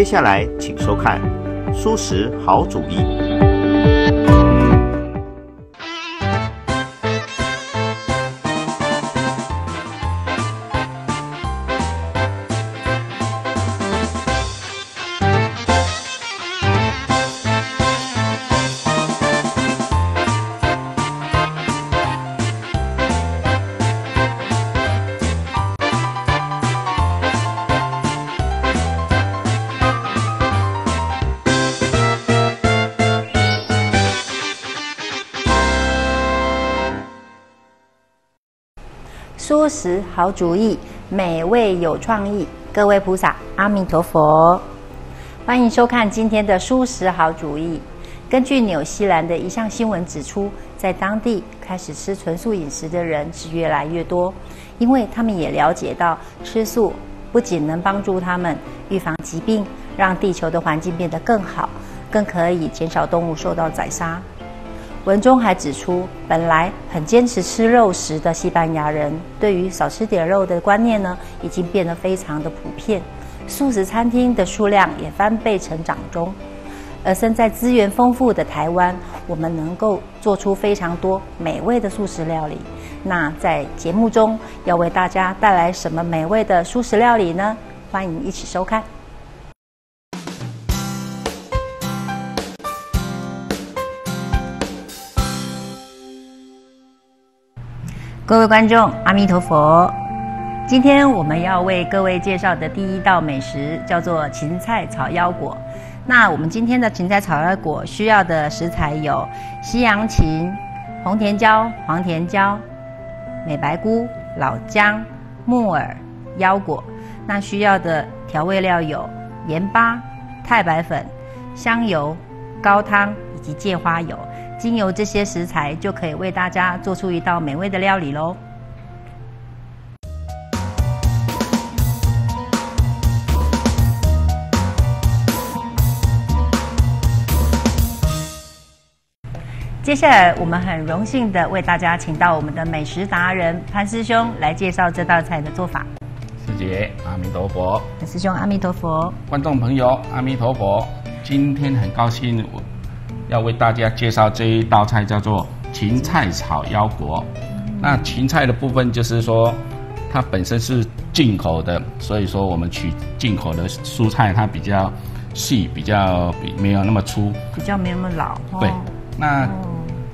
接下来请收看《蔬食好主意》。蔬食好主意，美味有创意。各位菩萨，阿弥陀佛！欢迎收看今天的蔬食好主意。根据纽西兰的一项新闻指出，在当地开始吃纯素饮食的人是越来越多，因为他们也了解到吃素不仅能帮助他们预防疾病，让地球的环境变得更好，更可以减少动物受到宰杀。文中还指出，本来很坚持吃肉食的西班牙人，对于少吃点肉的观念呢，已经变得非常的普遍。素食餐厅的数量也翻倍成长中。而身在资源丰富的台湾，我们能够做出非常多美味的素食料理。那在节目中要为大家带来什么美味的素食料理呢？欢迎一起收看。各位观众，阿弥陀佛！今天我们要为各位介绍的第一道美食叫做芹菜炒腰果。那我们今天的芹菜炒腰果需要的食材有西洋芹、红甜椒、黄甜椒、美白菇、老姜、木耳、腰果。那需要的调味料有盐巴、太白粉、香油、高汤以及芥花油。经由这些食材，就可以为大家做出一道美味的料理喽。接下来，我们很荣幸的为大家请到我们的美食达人潘师兄来介绍这道菜的做法。师姐，阿弥陀佛。师兄，阿弥陀佛。观众朋友，阿弥陀佛。今天很高兴要为大家介绍这一道菜，叫做芹菜炒腰果。那芹菜的部分就是说，它本身是进口的，所以说我们取进口的蔬菜，它比较细，比较没有那么粗，比较没有那么老。对，那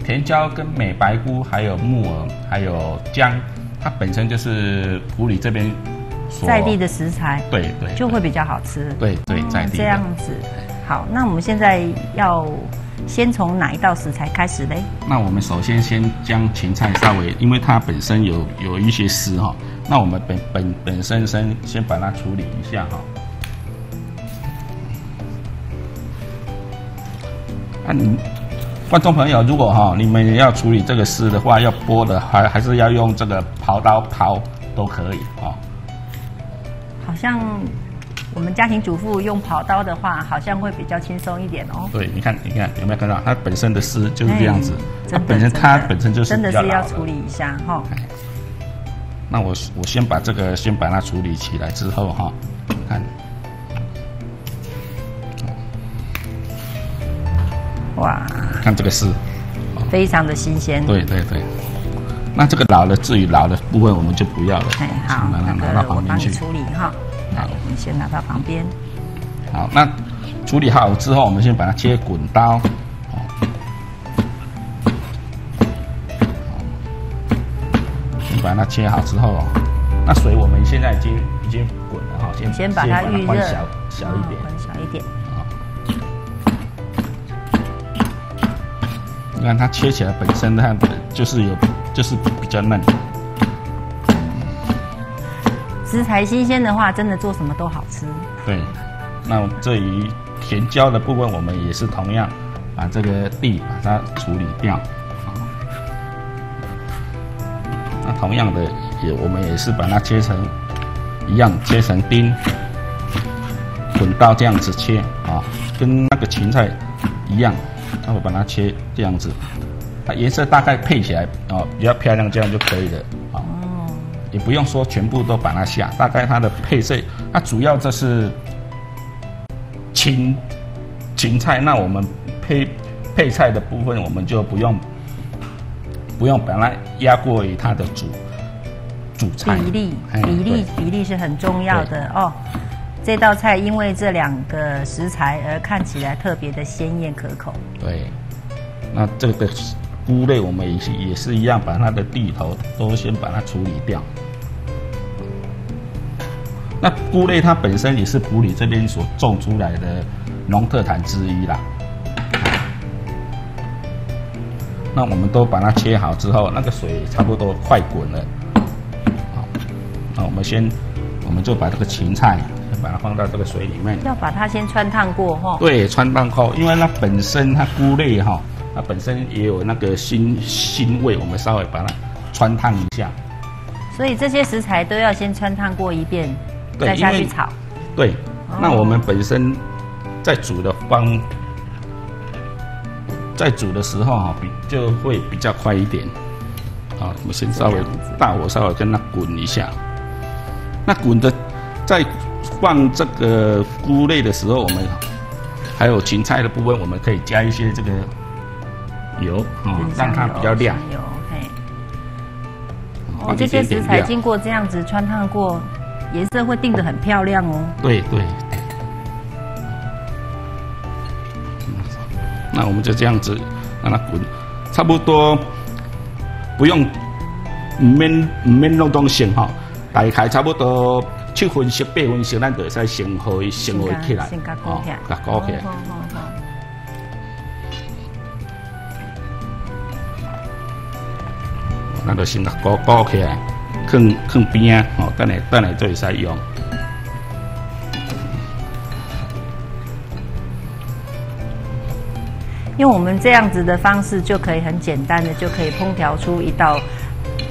甜椒跟美白菇，还有木耳，还有姜，它本身就是埔里这边在地的食材，对，就会比较好吃。对，在地的这样子。好，那我们现在要先从哪一道食材开始嘞？那我们首先将芹菜稍微，因为它本身有一些丝哈，那我们本身先把它处理一下哈。那观众朋友，如果你们要处理这个丝的话，要剥的还是要用这个刨刀刨都可以啊。好像我们家庭主妇用刨刀的话，好像会比较轻松一点哦。对，你看，有没有看到它本身的丝就是这样子？它本身就是真的是要处理一下哈。那我先把它处理起来之后哈，看，哇，看这个丝，非常的新鲜。对。那这个老的部分我们就不要了。哎，好，拿到旁边去处理哈。好，我们先拿到旁边。好，那处理好之后，我们先把它切滚刀。先把它切好之后，那水我们现在已经滚了哈，先把它预热小一点，小一点。好，你看它切起来本身它就是比较嫩。食材新鲜的话，真的做什么都好吃。对，那至于甜椒的部分，我们也是同样把这个蒂把它处理掉。那同样的我们也是把它切成丁，滚刀这样子切啊，跟那个芹菜一样，那我把它切这样子，它颜色大概配起来啊比较漂亮，这样就可以了啊。也不用说全部都把它下，大概它的配色，它主要这是青芹菜，那我们配菜的部分我们就不用把它压过于它的主菜比例是很重要的哦。这道菜因为这两个食材而看起来特别的鲜艳可口。对，那这个菇类我们也是一样，把它的蒂头都先把它处理掉。那菇类它本身也是埔里这边所种出来的农特产之一啦。那我们都把它切好之后，那个水差不多快滚了。好，那我们就把这个芹菜先把它放到这个水里面，要把它先汆烫过哈。对，汆烫过，因为它本身它菇类哈，它本身也有那个腥味，我们稍微把它汆烫一下。所以这些食材都要先汆烫过一遍，再下去炒。对，那我们本身在煮的时候哈，就会比较快一点。好，我们先稍微大火稍微跟它滚一下。那滚的，在放这个菇类的时候，我们还有芹菜的部分，我们可以加一些这个油啊，让它比较亮。哦，这些食材经过这样子汆烫过，颜色会定得很漂亮哦。对对。那我们就这样子让它滚，差不多不用弄东西哈，大概差不多7分熟8分熟，咱就会使先煨起来，哦，甲裹起来。那就先搞起来，放边啊，哦，等下就会使用。用我们这样子的方式，就可以很简单的就可以烹调出一道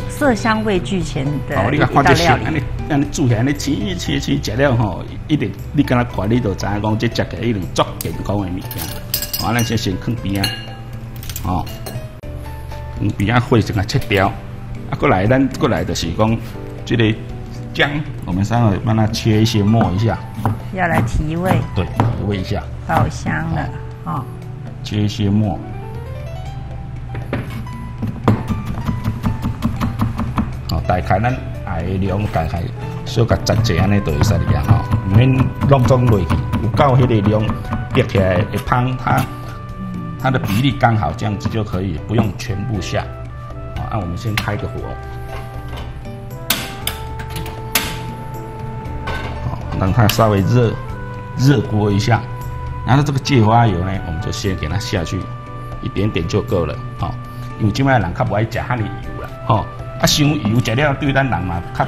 色香味俱全的一道料理。安尼煮起来，安尼切食了吼，一定你敢若看，你就知影讲，这食起来一定足健康的物件。好，咱先放边啊，哦。比较会整个切掉，啊，过来就是讲，这个姜，我们稍微帮它切一些末一下，要来提味。对，提味一下，爆香了哦。切一些末，哦，大概咱矮量大概小甲切切安尼就会使了吼，唔免拢总落去，有够迄个量，夹起来会香它。它的比例刚好，这样子就可以，不用全部下。啊，那我们先开个火。好，让它稍微热锅一下。然后这个芥花油呢，我们就先给它下去，一点点就够了。好，因为现在人较不爱吃哈尼油啦。吼，啊，伤油吃了对咱人嘛较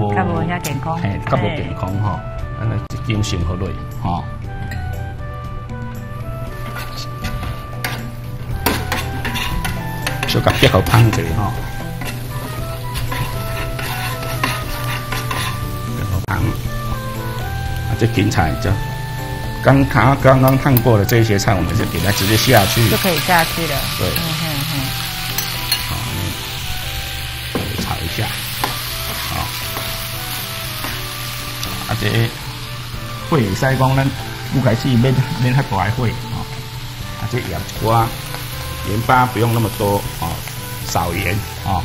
无遐健康，嘿，较无健康吼。啊，一斤先好落，吼。小甲結合烹一下吼，結合烹。啊，这芹菜就刚刚烫过的这些菜，我们就给它直接下去，就可以下去了。对，好，炒一下。好，啊，这火使讲咱不开始免太大火吼，啊，这盐瓜。盐巴不用那么多啊，少盐啊。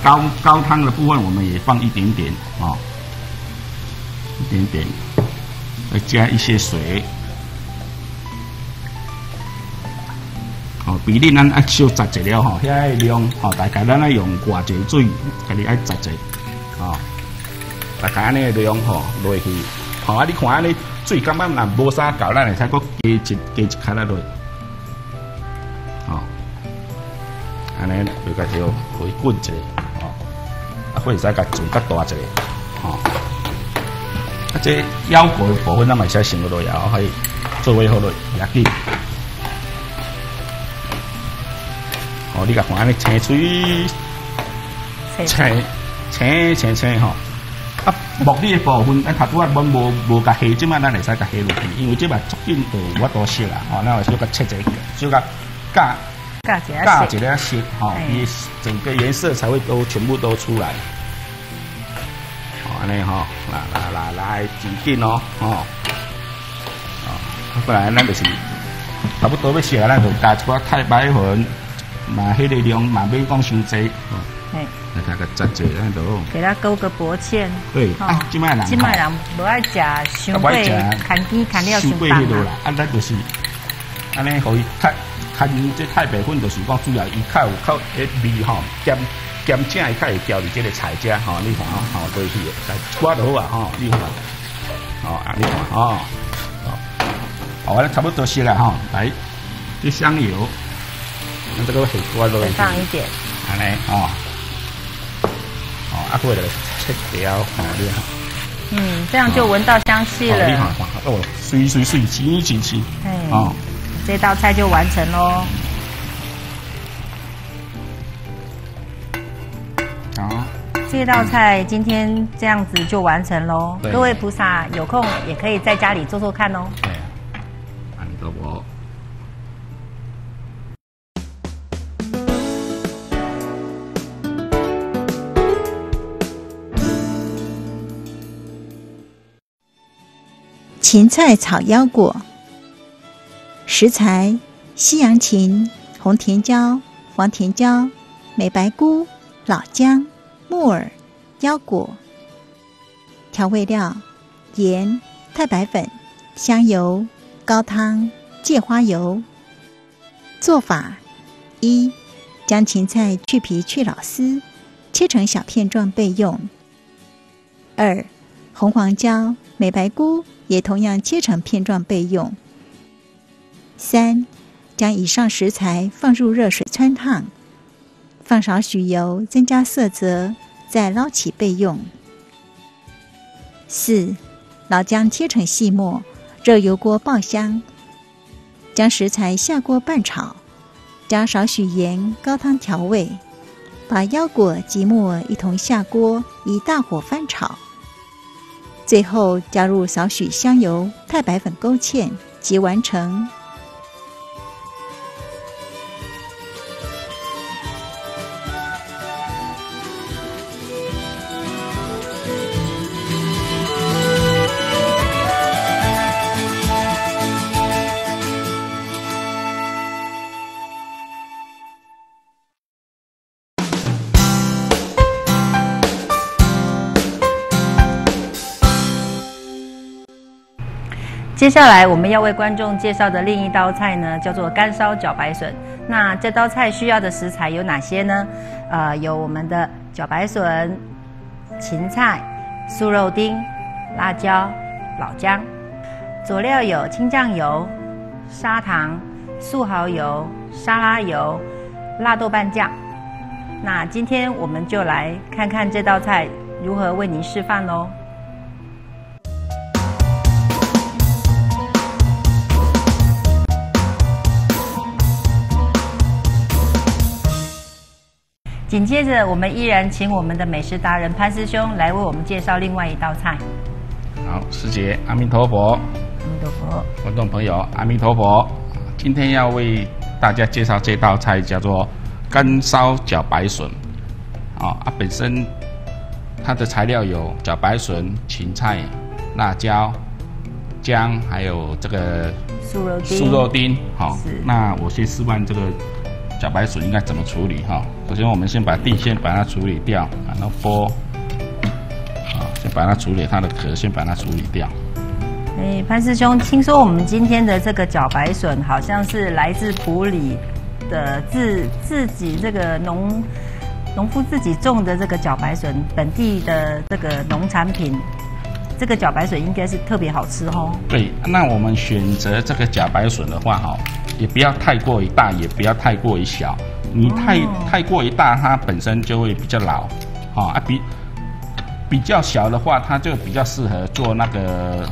高汤的部分我们也放一点点啊，一点点，再加一些水。哦，比例咱爱少杂一了吼，遐量哦，大概咱爱用偌济水，家己爱杂济啊，大概安尼量吼落去。好啊，你看安尼。水感觉若无啥够，咱会使佫加一卡仔落，吼，安尼就甲条回滚一下，吼，啊，或者使甲煮较大一下，吼，啊，这腰果的部分咱嘛使先落去，然后可以做位好落压紧，哦，你甲看安尼青水，青吼。啊，木耳的部分，咱头拄啊，阮无甲虾，即摆咱会使甲虾落去，因为即摆足紧就有法度熟啦，吼，咱就甲切者，就甲加一下熟，吼，伊整个颜色才会都全部都出来。哦，安尼吼，来，真紧哦，本来咱就是差不多要熟，咱就加一寡太白粉，嘛迄个量嘛免讲伤济，来加个汁济咱就。给它勾个薄芡。对，啊，即卖人无爱食伤过，砍鸡砍了伤重啦。啊，咱就是安尼，互伊较因这太白粉就是讲主要伊较有口迄味吼，咸正伊较会调入这个菜汁吼，你看吼，对起，来刮就好啊吼，你看，哦啊，你看哦。好，差不多熟了哈，来，这香油，那这个黑锅都放一点，安尼哦，阿贵的切条，好厉害。嗯，这样就闻到香气了。厉害，哦，水，清。哦，这道菜就完成喽。好，这道菜今天这样子就完成喽。各位菩萨有空也可以在家里做做看哦。芹菜炒腰果，食材：西洋芹、红甜椒、黄甜椒、美白菇、老姜、木耳、腰果。调味料：盐、太白粉、香油、高汤、芥花油。做法：一、将芹菜去皮去老丝，切成小片状备用；二、红黄椒、美白菇也同样切成片状备用；三、将以上食材放入热水汆烫，放少许油增加色泽，再捞起备用；四、老姜切成细末，热油锅爆香，将食材下锅拌炒，加少许盐、高汤调味，把腰果及木耳一同下锅，以大火翻炒。最后加入少许香油、太白粉勾芡，即完成。接下来我们要为观众介绍的另一道菜呢，叫做干烧茭白笋。那这道菜需要的食材有哪些呢？有我们的茭白笋、芹菜、素肉丁、辣椒、老姜。佐料有青酱油、砂糖、素蚝油、沙拉油、辣豆瓣酱。那今天我们就来看看这道菜如何为您示范喽。紧接着，我们依然请我们的美食达人潘师兄来为我们介绍另外一道菜。好，师姐，阿弥陀佛。阿弥陀佛。观众朋友，阿弥陀佛。今天要为大家介绍这道菜，叫做干烧茭白笋。本身它的材料有茭白笋、芹菜、辣椒、姜，还有这个素肉丁。好，那我先示范这个茭白笋应该怎么处理哈？首先，我们先把蒂先把它处理掉，然后剥，先把它处理它的壳，先把它处理掉。潘师兄，听说我们今天的这个茭白笋好像是来自埔里的自己这个农夫自己种的这个茭白笋，本地的这个农产品。这个茭白笋应该是特别好吃哦。对，那我们选择这个茭白笋的话，也不要太过于大，也不要太过于小。你太过于大，它本身就会比较老，比较小的话，它就比较适合做那个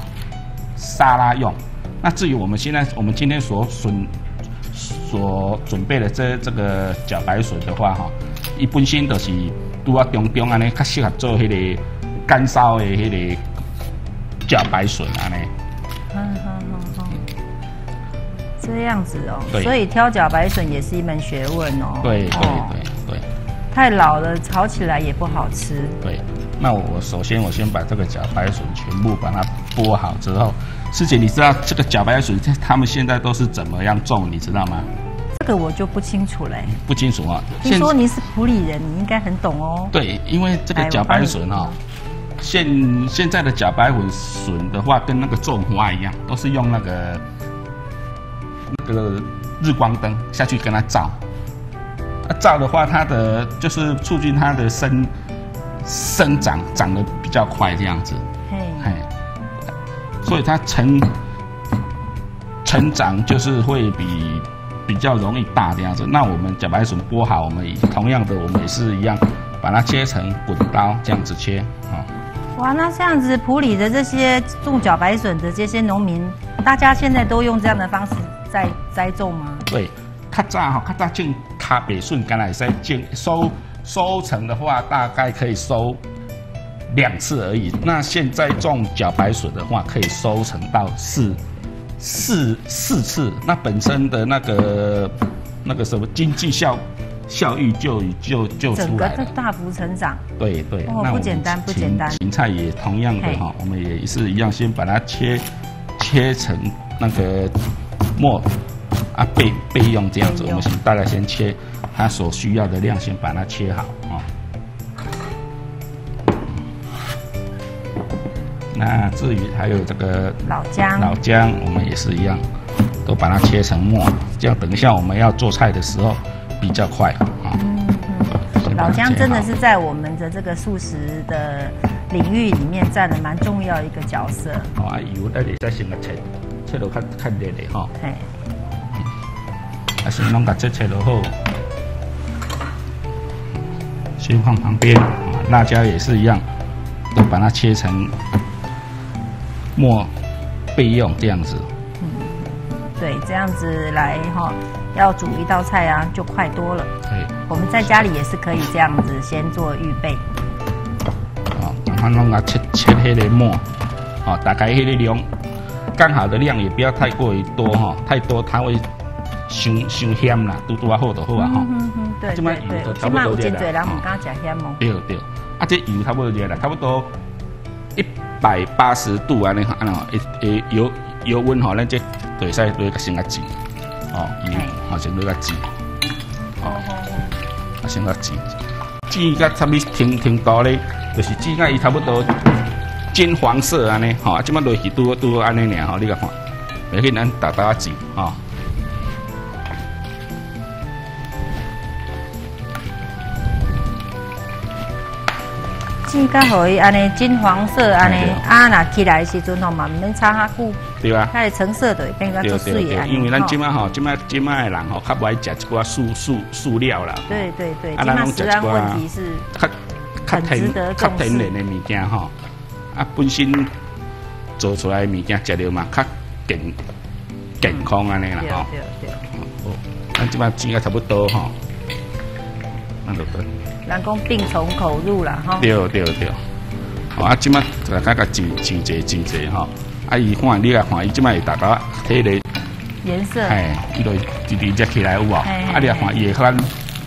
沙拉用。那至于我们今天所准备的这个茭白笋的话，它本身就是拄啊中安尼，较适合做迄个干烧的迄个茭白笋啊呢，这样子哦，所以挑茭白笋也是一门学问哦。对，太老了，炒起来也不好吃。对，那我首先先把这个茭白笋全部把它剥好之后，师姐，你知道这个茭白笋他们现在都是怎么样种，你知道吗？这个我就不清楚了、欸，不清楚啊。听说你是埔里人，你应该很懂哦。对，因为这个茭白笋哦，现在的茭白笋的话，跟那个种花一样，都是用那个日光灯下去跟它照。照的话，它的就是促进它的生长长得比较快这样子，嘿，所以它成长就是会比较容易大这样子。那我们茭白笋剥好，我们也是一样，把它切成滚刀这样子切啊。哇，那这样子埔里的这些种茭白笋的这些农民，大家现在都用这样的方式在栽种吗？对。较早哈，较早种卡白笋，刚才在种收成的话，大概可以收2次而已。那现在种茭白笋的话，可以收成到4次。那本身的那个什么经济效益就出来了，整个大幅成长。对对，哦、那不简单，不简单。芹菜也同样的哈，我们也是一样，先把它切成那个末。啊，备用这样子，我们大概先切它所需要的量，先把它切好啊、哦。那至于还有这个老姜，我们也是一样，都把它切成末，这样等一下我们要做菜的时候比较快啊、哦老姜真的是在我们的这个素食的领域里面占了蛮重要一个角色。好、哦、啊，油那里再先个切落看热的哈。还是弄个切了后，先放旁边。辣椒也是一样，都把它切成末备用这样子。嗯，对，这样子来哈，要煮一道菜啊，就快多了。对，我们在家里也是可以这样子先做预备。啊，然后弄个切黑的末，啊，大概黑的量，刚好的量也不要太过于多哈，太多它会。伤咸啦，拄拄啊好就好啊吼。对对对，即卖有真侪人唔敢食咸哦。对对，啊，这油差不多热啦，差不多180度安尼哈，安尼油温吼，咱这对使对个先个煎，哦油好先对个煎，哦啊先个煎个差不多停度咧，就是煎个伊差不多金黄色安尼吼，啊即卖落去拄安尼尔吼，你个看，袂去咱打煎啊。煎甲互伊安尼金黄色安尼，啊那起来的时阵吼嘛，唔免炒哈久，对啊，它的成色就会变甲足水安尼。因为咱即卖人吼，较不爱食一寡塑料啦。对对对，即卖食安问题是很值得重视的物件吼。啊，本身做出来的物件食了嘛，较健康安尼啦吼。对对对。哦，咱即卖煎甲差不多吼，咱就等。人讲病从口入啦，哈。对对对，哦啊，即摆大家个真济哈，啊伊看你来看，伊即摆大家睇咧颜色，哎，伊就直接起来有啊，啊你来看伊会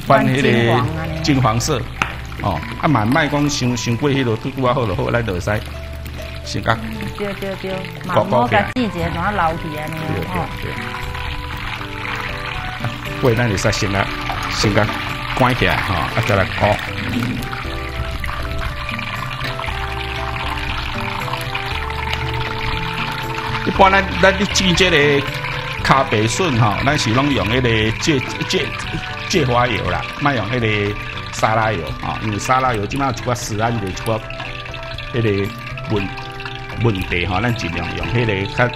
翻迄个金黄色，哦，啊慢慢讲上过迄落拄啊好就好，咱就使先甲对，慢慢甲季节怎啊留起安尼，哦。过咱就使先甲。关起来哈，啊，再来烤。一般咱咧煎这个卡白笋哈，咱是拢用迄个芥花油啦，莫用迄个沙拉油啊，因为沙拉油即卖有一寡食安的一寡迄个问题哈，咱尽量用迄个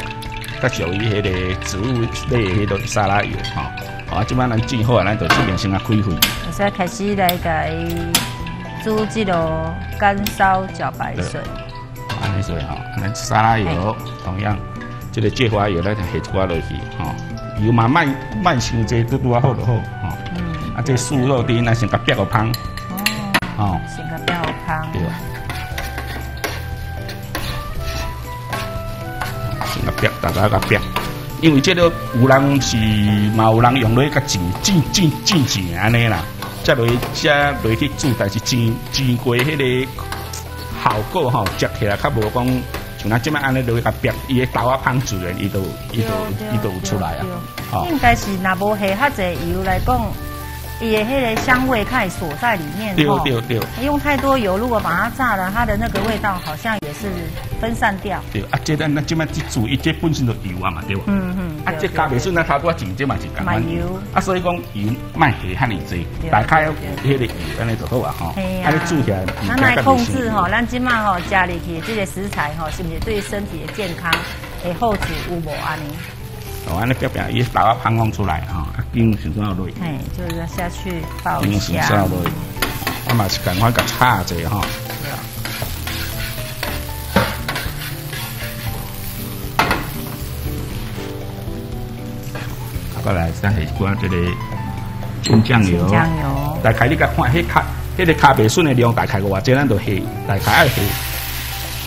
较属于迄个植物类的迄种沙拉油哈。啊，即摆咱煎好啊，咱就这边先啊开火。我先开始来改煮这个干烧茭白笋。安尼做吼，咱沙拉油同样，这个芥花油咱就下一寡落去吼。油嘛慢伤济，拄啊好就好吼。嗯。啊，这素肉丁咱先甲煸个香。哦。先甲煸个香。对啊。先甲煸，大家甲煸。因为这个有人用来甲煎安尼啦，再来去煮，但是煎过迄个效果吼，食起来较無講像咱即擺安尼落去甲煸，伊個豆芽芳自然伊都有出來啊。哦，應該是若無下遐濟油來講，伊個迄個香味開始鎖在裡面。對。用太多油，如果把它炸了，它的那個味道好像也是分散掉。對啊，即咱即擺即煮伊即本身就油啊嘛，對無？啊，即加袂順咱頭拄啊浸，即嘛是橄欖油。啊，所以講油賣下遐尼濟，大概要迄個油安尼就好啊吼。安尼煮起來。咱來控制吼，咱即嘛吼食入去即個食材吼，是毋是對身體的健康會好處有無安尼？ 哦，安尼表表也把它膨放出来哈，冰水要落。哎，就是要下去爆一下。冰要落，我嘛是赶快给炒一下哈。过来再下一罐这个清酱油。清酱油。大概你甲看，迄个咖啡粉的量大概个话，这咱就下大概爱下，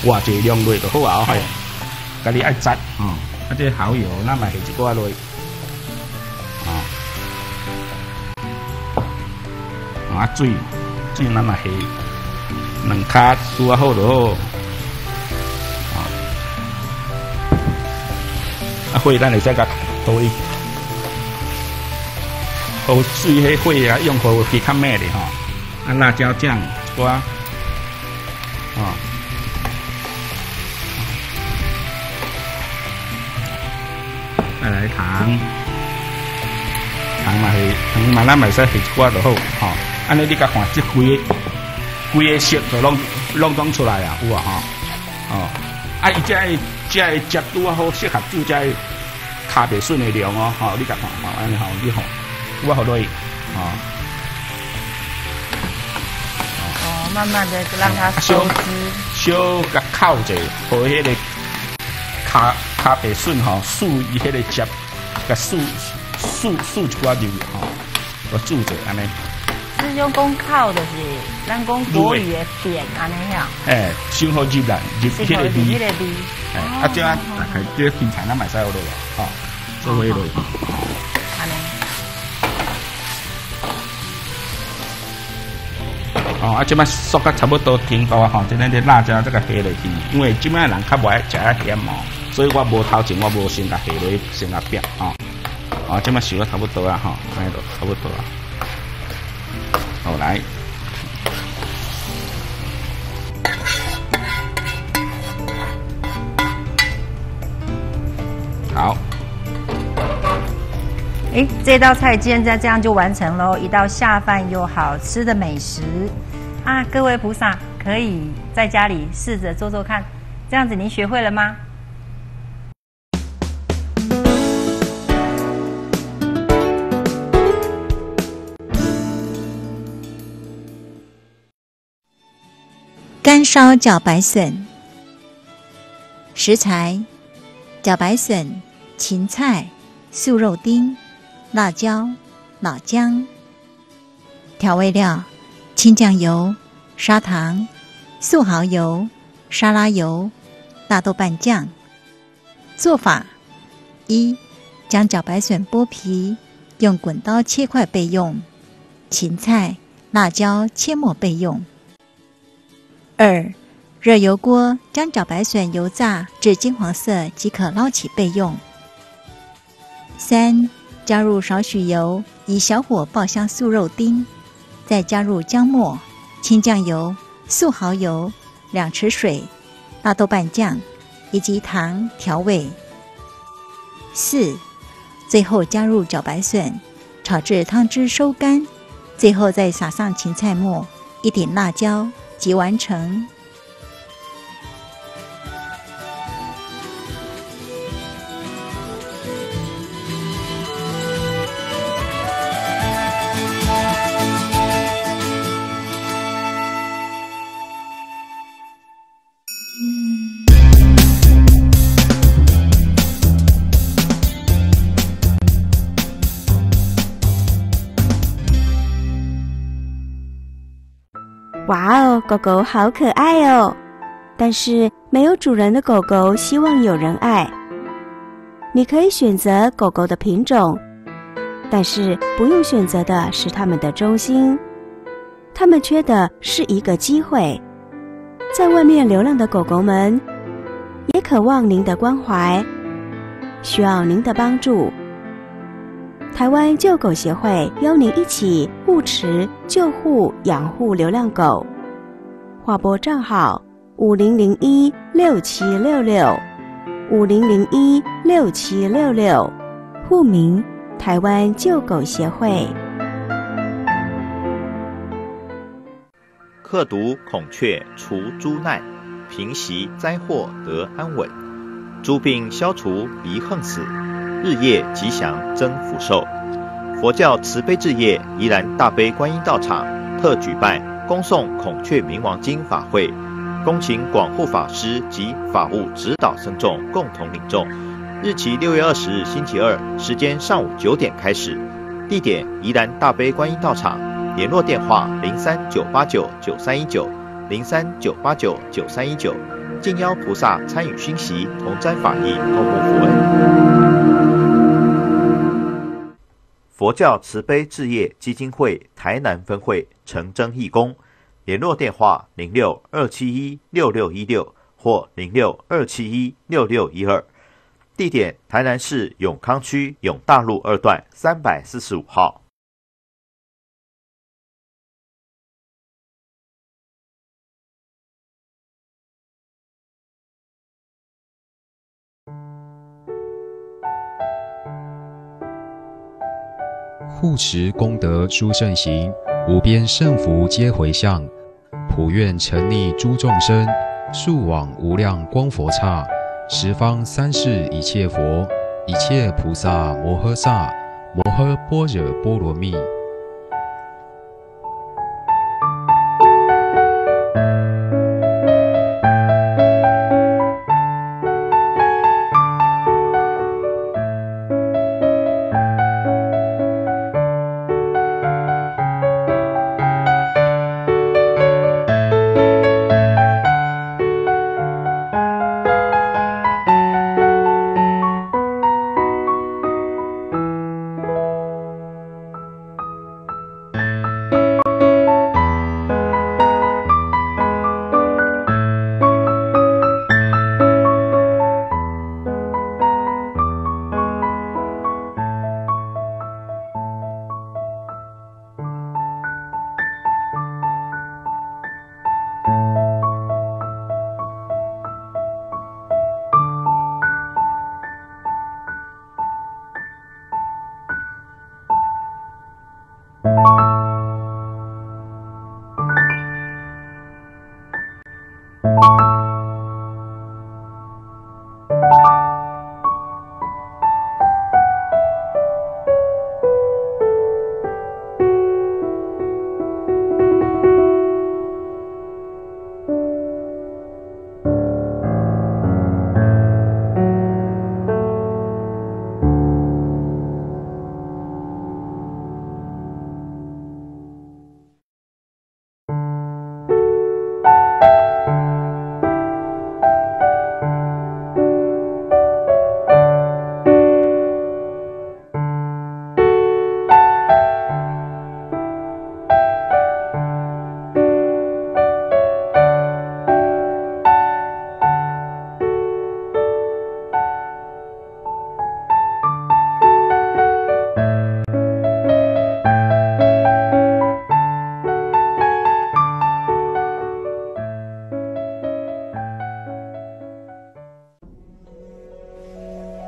偌济量落就好啊，系。家你爱炸，嗯。 啊，这蚝油，咱咪下一寡落，啊，水咱咪下，两卡煮啊好咯，啊，火咱会使甲倒去，倒水迄火啊，用火会较慢的吼，啊，辣椒酱一寡，再来糖嘛是糖嘛，咱咪使下一寡就好，吼、哦。安尼你甲看，即几个色就拢出来啊，有啊，吼、哦。啊，伊只汁拄啊好适合煮只咖啡粉的量哦，吼、哦。你甲看，吼安尼吼，你吼，我好落去，吼、哦。哦，慢慢的让它收汁。小甲烤者，和迄个咖啡笋吼，素伊迄个汁，甲素一寡料吼，我煮者安尼。是用讲烤就是，咱讲国语的煸安尼样。哎，先好入来，入迄个味。哎，啊，即啊，大概即平常咱买晒好多啦，吼，做伙落。安尼。哦，啊，即摆熟甲差不多甜度啊，吼，即咱啲辣椒再甲下落去，因为即摆人较无爱食啊咸哦。 所以我无头前，我无先甲下落，先甲煸吼。哦，即摆烧得差不多啊吼，安尼就差不多啊。好来，好。哎，这道菜现在这样就完成喽，一道下饭又好吃的美食啊！各位菩萨可以在家里试着做做看，这样子您学会了吗？干烧茭白笋。食材：茭白笋、芹菜、素肉丁、辣椒、老姜。调味料：清酱油、砂糖、素蚝油、沙拉油、大豆瓣酱。做法：一、将茭白笋剥皮，用滚刀切块备用；芹菜、辣椒切末备用。 二，热油锅将茭白笋油炸至金黄色即可捞起备用。三，加入少许油，以小火爆香素肉丁，再加入姜末、清酱油、素蚝油、2匙水、大豆瓣酱以及糖调味。四，最后加入茭白笋，炒至汤汁收干，最后再撒上芹菜末、一点辣椒。 即完成。哇哦，狗狗好可爱哦！但是没有主人的狗狗希望有人爱。你可以选择狗狗的品种，但是不用选择的是它们的忠心。它们缺的是一个机会，在外面流浪的狗狗们也渴望您的关怀，需要您的帮助。台湾救狗协会邀您一起护持、救护、养护流浪狗。划拨账号50016766，50016766，户名台湾救狗协会。克读孔雀除诸难，平息灾祸得安稳，诸病消除离横死，日夜吉祥增福寿。佛教慈悲置业宜兰大悲观音道场特举办恭诵孔雀明王经法会，恭请广护法师及法务指导僧众共同领众。日期6月20日星期二，时间上午9点开始，地点宜兰大悲观音道场，联络电话03989931903989899319，0398993190，敬邀菩萨参与熏习，同沾法益，共沐福恩。佛教慈悲置业基金会台南分会陈征义工，联络电话0627166616或0627166612，地点台南市永康区永大路2段345号。护持功德殊胜行，无边胜福皆回向，普愿沉溺诸众生，速往无量光佛刹，十方三世一切佛，一切菩萨摩诃萨，摩诃般若波罗蜜。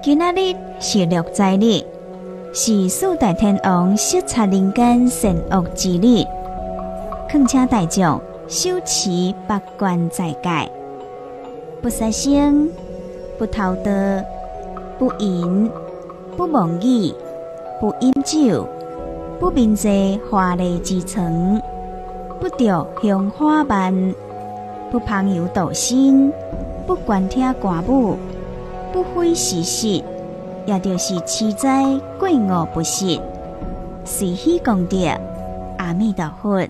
今仔日是六斋日，是四大天王视察人间善恶之日，恳请大众修持八关斋戒，不杀生，不偷盗，不淫，不妄语，不饮酒，不面坐华丽之床，不着香花瓣，不旁游道心，不观听歌舞。不非时事，也就是此斋过午不食，随喜功德。阿弥陀佛。